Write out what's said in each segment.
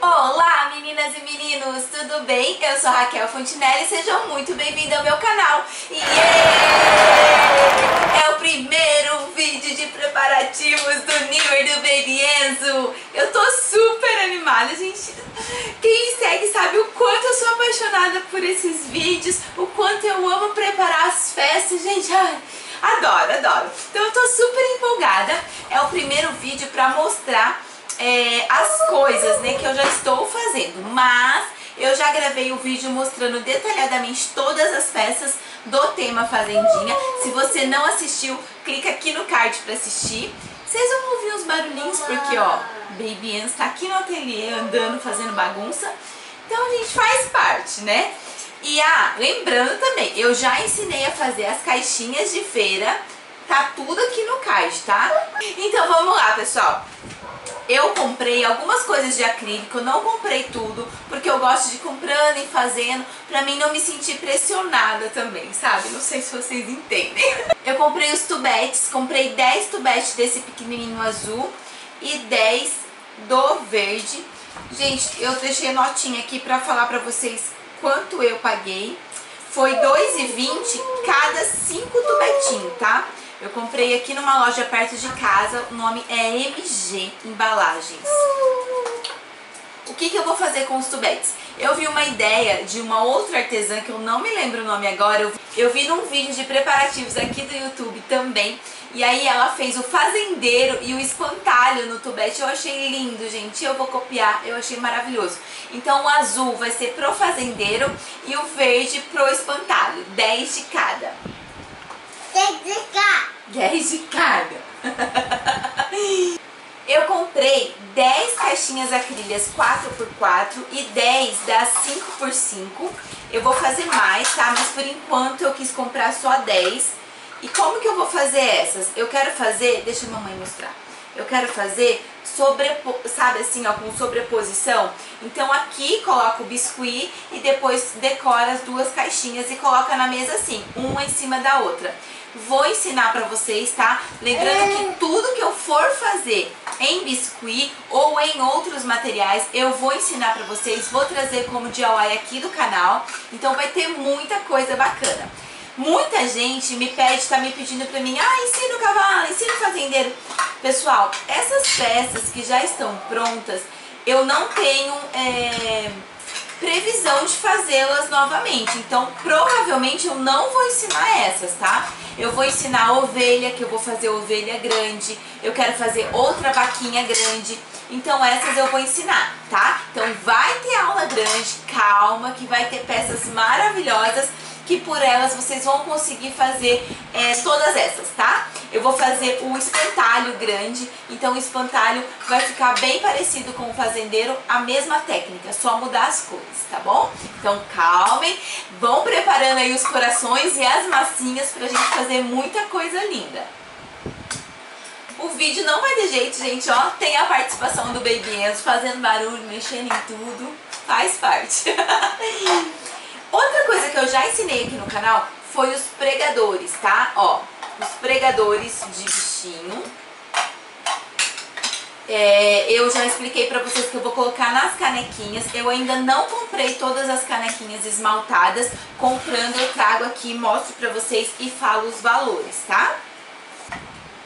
Olá meninas e meninos, tudo bem? Eu sou a Raquel Fontinele e sejam muito bem-vindos ao meu canal. É o primeiro vídeo de preparativos do Newer do Baby Enzo. Eu tô super animada, gente. Quem me segue sabe o quanto eu sou apaixonada por esses vídeos, o quanto eu amo preparar as festas, gente. Ai, adoro, adoro. Então eu tô super empolgada. É o primeiro vídeo pra mostrar as coisas, né, que eu já estou fazendo, mas eu já gravei um vídeo mostrando detalhadamente todas as peças do tema Fazendinha. Se você não assistiu, clica aqui no card para assistir. Vocês vão ouvir uns barulhinhos porque, ó, Baby Anne está aqui no ateliê andando, fazendo bagunça. Então a gente faz parte, né? E lembrando também, eu já ensinei a fazer as caixinhas de feira. Tá tudo aqui no card, tá? Então vamos lá, pessoal. Eu comprei algumas coisas de acrílico, eu não comprei tudo, porque eu gosto de comprando e fazendo, pra mim não me sentir pressionada também, sabe? Não sei se vocês entendem. Eu comprei os tubetes, comprei 10 tubetes desse pequenininho azul e 10 do verde. Gente, eu deixei notinha aqui pra falar pra vocês quanto eu paguei. Foi R$2,20 cada 5 tubetinhos, tá? Eu comprei aqui numa loja perto de casa, o nome é MG Embalagens. O que eu vou fazer com os tubetes? Eu vi uma ideia de uma outra artesã, que eu não me lembro o nome agora, eu vi num vídeo de preparativos aqui do YouTube também, e aí ela fez o fazendeiro e o espantalho no tubete, eu achei lindo, gente, eu vou copiar, eu achei maravilhoso. Então o azul vai ser pro fazendeiro e o verde pro espantalho, 10 de cada. 10 de cada. Eu comprei 10 caixinhas acrílicas 4x4 e 10 das 5x5. Eu vou fazer mais, tá? Mas por enquanto eu quis comprar só 10. E como que eu vou fazer essas? Eu quero fazer, deixa a mamãe mostrar. Eu quero fazer, sabe assim, ó, com sobreposição. Então aqui coloca o biscuit e depois decora as duas caixinhas e coloca na mesa assim, uma em cima da outra. Vou ensinar pra vocês, tá? Lembrando que tudo que eu for fazer em biscuit ou em outros materiais, eu vou ensinar pra vocês, vou trazer como DIY aqui do canal. Então vai ter muita coisa bacana. Muita gente me pede, tá me pedindo pra mim, ensina o cavalo, ensina o fazendeiro. Pessoal, essas peças que já estão prontas, eu não tenho previsão de fazê-las novamente. Então, provavelmente eu não vou ensinar essas, tá? Eu vou ensinar a ovelha, que eu vou fazer ovelha grande. Eu quero fazer outra vaquinha grande. Então, essas eu vou ensinar, tá? Então, vai ter aula grande, calma, que vai ter peças maravilhosas. Que por elas vocês vão conseguir fazer todas essas, tá? Eu vou fazer o espantalho grande, então o espantalho vai ficar bem parecido com o fazendeiro, a mesma técnica, só mudar as cores, tá bom? Então calmem, vão preparando aí os corações e as massinhas pra gente fazer muita coisa linda. O vídeo não vai ter jeito, gente, ó, tem a participação do Baby Enzo fazendo barulho, mexendo em tudo, faz parte. Outra coisa que eu já ensinei aqui no canal foi os pregadores, tá? Ó, os pregadores de bichinho. Eu já expliquei pra vocês que eu vou colocar nas canequinhas. Eu ainda não comprei todas as canequinhas esmaltadas. Comprando, eu trago aqui, mostro pra vocês e falo os valores, tá?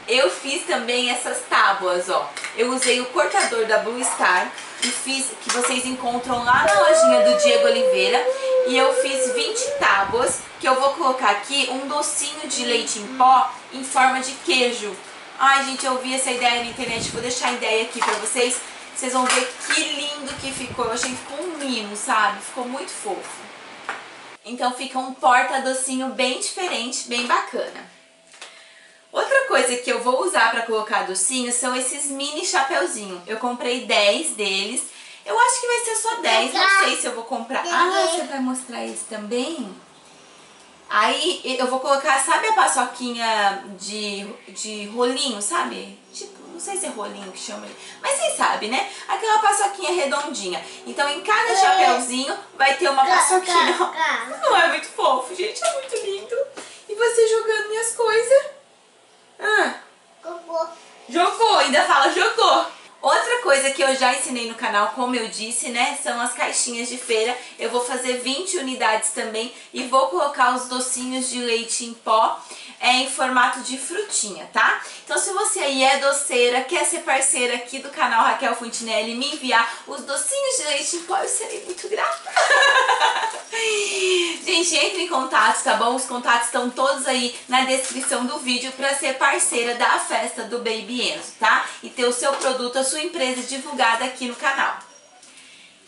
Eu fiz também essas tábuas, ó. Eu usei o cortador da Blue Star e fiz, que vocês encontram lá na lojinha do Diego Oliveira. E eu fiz 20 tábuas, que eu vou colocar aqui um docinho de leite em pó em forma de queijo. Ai, gente, eu vi essa ideia na internet, vou deixar a ideia aqui pra vocês. Vocês vão ver que lindo que ficou. Eu achei que ficou um mimo, sabe? Ficou muito fofo. Então fica um porta-docinho bem diferente, bem bacana. Outra coisa que eu vou usar pra colocar docinho são esses mini chapeuzinhos. Eu comprei 10 deles. Eu acho que vai ser só 10, não sei se eu vou comprar. Ah, você vai mostrar isso também? Aí eu vou colocar, sabe a paçoquinha de rolinho, sabe? Tipo, não sei se é rolinho que chama, mas vocês sabem, né? Aquela paçoquinha redondinha. Então em cada chapeuzinho vai ter uma paçoquinha. Não é muito fofo, gente? É muito lindo. E você jogando minhas coisas. Jogou. Jogou, ainda fala jogou. Outra coisa que eu já ensinei no canal, como eu disse, né, são as caixinhas de feira. Eu vou fazer 20 unidades também e vou colocar os docinhos de leite em pó em formato de frutinha, tá? Então se você aí é doceira, quer ser parceira aqui do canal Raquel Fontinele e me enviar os docinhos de leite em pó, eu serei muito grata. Gente, entre em contato, tá bom? Os contatos estão todos aí na descrição do vídeo pra ser parceira da festa do Baby Enzo, tá? E ter o seu produto, a sua empresa divulgada aqui no canal.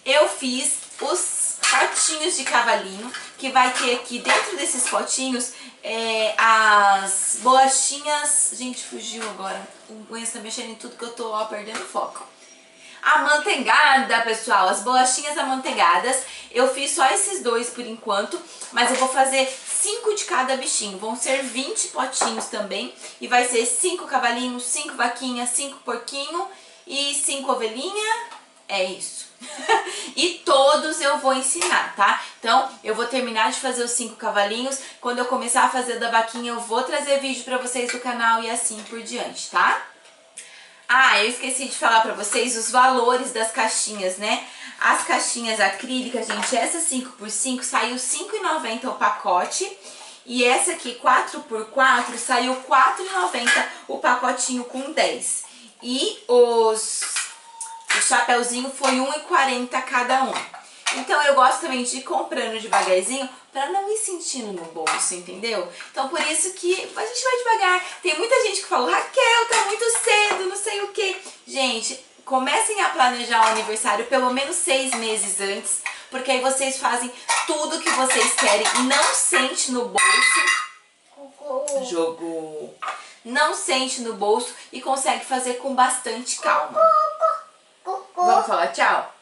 Eu fiz os potinhos de cavalinho, que vai ter aqui dentro desses potinhos as bolachinhas... Gente, fugiu agora. O Enzo tá mexendo em tudo que eu tô, ó, perdendo foco. Amanteigada, pessoal, as bolachinhas amanteigadas. Eu fiz só esses dois por enquanto, mas eu vou fazer 5 de cada bichinho. Vão ser 20 potinhos também. E vai ser 5 cavalinhos, 5 vaquinhas, 5 porquinho e 5 ovelhinha. É isso. E todos eu vou ensinar, tá? Então, eu vou terminar de fazer os 5 cavalinhos. Quando eu começar a fazer da vaquinha, eu vou trazer vídeo pra vocês do canal e assim por diante, tá? Ah, eu esqueci de falar pra vocês os valores das caixinhas, né? As caixinhas acrílicas, gente, essa 5x5 saiu R$ 5,90 o pacote. E essa aqui 4x4 saiu R$ 4,90 o pacotinho com 10. E o chapeuzinho foi R$ 1,40 cada um. Então eu gosto também de ir comprando devagarzinho pra não ir sentindo no bolso, entendeu? Então por isso que a gente vai devagar. Tem muita gente que falou, Raquel, tá muito cedo, não sei o quê. Gente, comecem a planejar o aniversário pelo menos 6 meses antes, porque aí vocês fazem tudo que vocês querem, não sente no bolso. Jogou. Não sente no bolso e consegue fazer com bastante calma. Vamos falar tchau?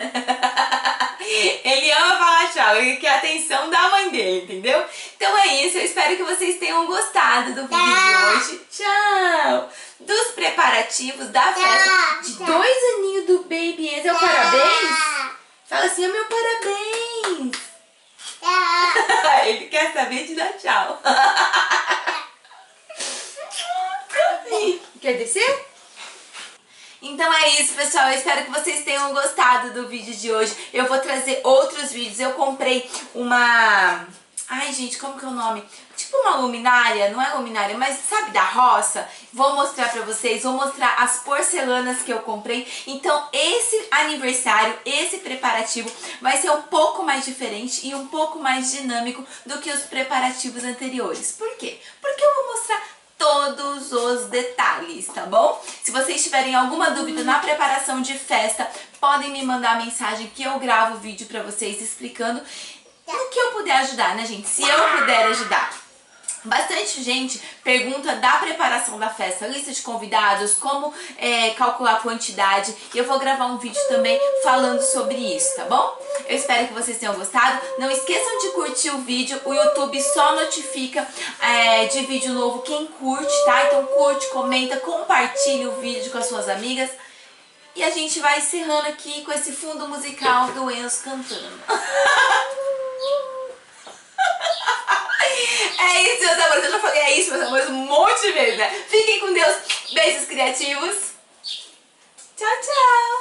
Ele ama falar tchau, ele quer a atenção da mãe dele, entendeu? Então é isso, eu espero que vocês tenham gostado do vídeo de hoje. Tchau! Dos preparativos da festa de 2 aninhos do Baby Enzo. É o parabéns? Fala assim, é meu parabéns! Ele quer saber de dar tchau. Quer descer? Então é isso, pessoal, eu espero que vocês tenham gostado do vídeo de hoje. Eu vou trazer outros vídeos. Eu comprei uma... Ai, gente, como que é o nome? Tipo uma luminária, não é luminária, mas sabe, da roça? Vou mostrar pra vocês, vou mostrar as porcelanas que eu comprei. Então esse aniversário, esse preparativo vai ser um pouco mais diferente e um pouco mais dinâmico do que os preparativos anteriores. Por quê? Porque eu vou mostrar todos os detalhes, tá bom? Se vocês tiverem alguma dúvida na preparação de festa, podem me mandar mensagem que eu gravo o vídeo pra vocês explicando o que eu puder ajudar, né, gente? Se eu puder ajudar. Bastante gente pergunta da preparação da festa, lista de convidados, como calcular a quantidade. E eu vou gravar um vídeo também falando sobre isso, tá bom? Eu espero que vocês tenham gostado. Não esqueçam de curtir o vídeo. O YouTube só notifica de vídeo novo quem curte, tá? Então curte, comenta, compartilha o vídeo com as suas amigas. E a gente vai encerrando aqui com esse fundo musical do Enzo cantando. É isso, meus amores, eu já falei é isso, meus amores, um monte de vezes, né? Fiquem com Deus, beijos criativos, tchau, tchau!